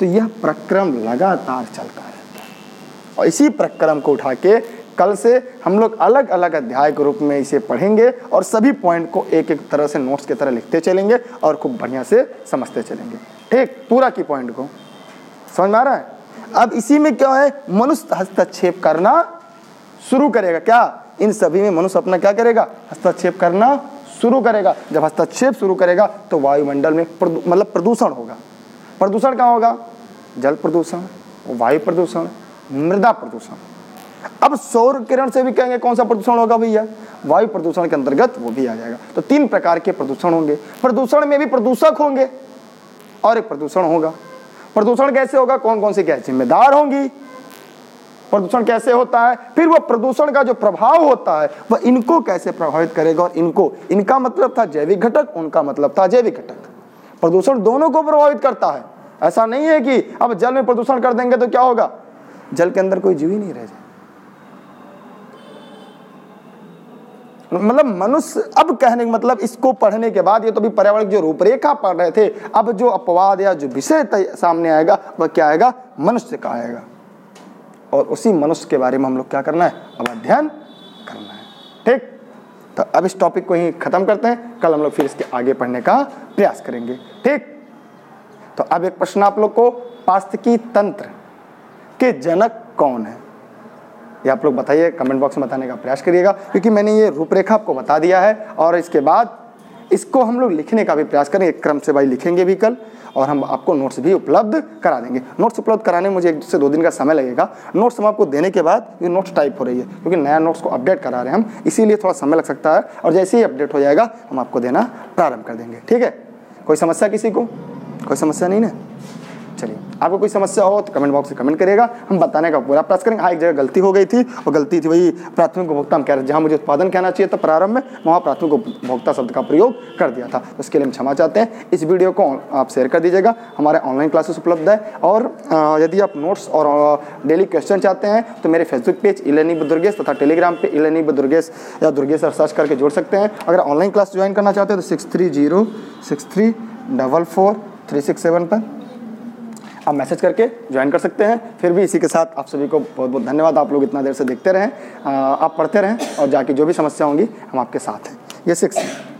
तो यह प्रक्रम लगातार चलता रहता है, और इसी प्रक्रम को उठा के कल से हम लोग अलग अलग अध्याय के रूप में इसे पढ़ेंगे, और सभी पॉइंट को एक एक तरह से नोट्स की तरह लिखते चलेंगे और खूब बढ़िया से समझते चलेंगे, ठीक, पूरा की पॉइंट को समझ में आ रहा है। अब इसी में क्या है, मनुष्य हस्तक्षेप करना शुरू करेगा, क्या इन सभी में मनुष्य अपना क्या करेगा, हस्तक्षेप करना शुरू करेगा। जब हस्तक्षेप शुरू करेगा तो वायुमंडल में प्रदू, मतलब प्रदूषण होगा। प्रदूषण कहाँ होगा, जल प्रदूषण, वायु प्रदूषण, मृदा प्रदूषण। अब सौर किरण से भी कहेंगे कौन सा प्रदूषण होगा भैया, वायु प्रदूषण के अंतर्गत वो भी आ जाएगा। तो तीन प्रकार के प्रदूषण होंगे, प्रदूषण में भी प्रदूषक होंगे और एक प्रदूषण होगा। प्रदूषण कैसे होगा, कौन कौन सी गैस जिम्मेदार होंगी, प्रदूषण कैसे होता है, फिर वो प्रदूषण का जो प्रभाव होता है वह इनको कैसे प्रभावित करेगा, और इनको, इनका मतलब था जैविक घटक, उनका मतलब था जैविक घटक। प्रदूषण दोनों को प्रभावित करता है, ऐसा नहीं है कि अब जल में प्रदूषण कर देंगे तो क्या होगा, जल के अंदर कोई जीव ही नहीं रह जाए। मतलब मनुष्य, अब कहने का मतलब इसको पढ़ने के बाद, ये तो भी पर्यावरण की जो रूपरेखा पढ़ रहे थे, अब जो अपवाद या जो विषय सामने आएगा वह क्या आएगा, मनुष्य का आएगा, और उसी मनुष्य के बारे में हम लोग क्या करना है, अब अध्ययन करना है, ठीक। तो अब इस टॉपिक को ही खत्म करते हैं, कल हम लोग फिर इसके आगे पढ़ने का प्रयास करेंगे, ठीक। तो अब एक प्रश्न आप लोग को, पास्तिकी तंत्र के जनक कौन है, ये आप लोग बताइए, कमेंट बॉक्स में बताने का प्रयास करिएगा, क्योंकि मैंने ये रूपरेखा आपको बता दिया है, और इसके बाद इसको हम लोग लिखने का भी प्रयास करेंगे, क्रम से भाई लिखेंगे भी कल, और हम आपको नोट्स भी उपलब्ध करा देंगे। नोट्स उपलब्ध कराने में मुझे एक से दो दिन का समय लगेगा, नोट्स हम आपको देने के बाद ये नोट्स टाइप हो रही है, क्योंकि नया नोट्स को अपडेट करा रहे हैं हम, इसीलिए थोड़ा समय लग सकता है, और जैसे ही अपडेट हो जाएगा हम आपको देना प्रारंभ कर देंगे, ठीक है। कोई समस्या किसी को, कोई समस्या नहीं ना, चलिए आपको कोई समस्या हो तो कमेंट बॉक्स में कमेंट करिएगा, हम बताने का पूरा प्रयास करेंगे। हाँ, एक जगह गलती हो गई थी, और गलती थी वही प्राथमिक उपभोक्ता, हम कह रहे जहाँ मुझे उत्पादन कहना चाहिए तो प्रारंभ में, वहाँ प्राथमिक उपभोक्ता शब्द का प्रयोग कर दिया था, उसके लिए हम क्षमा चाहते हैं। इस वीडियो को आप शेयर कर दीजिएगा, हमारे ऑनलाइन क्लासेस उपलब्ध है, और यदि आप नोट्स और डेली क्वेश्चन चाहते हैं तो मेरे Facebook page e-learning with Durgesh तथा टेलीग्राम पे ई-लर्निंग विद दुर्गेश या दुर्गेश सर्च करके जोड़ सकते हैं। अगर ऑनलाइन क्लास ज्वाइन करना चाहते हैं तो six three zero six three double four three six seven पर आप मैसेज करके ज्वाइन कर सकते हैं। फिर भी इसी के साथ आप सभी को बहुत बहुत धन्यवाद, आप लोग इतना देर से देखते रहें, आप पढ़ते रहें, और जाके जो भी समस्या होंगी हम आपके साथ हैं। ये सिक्स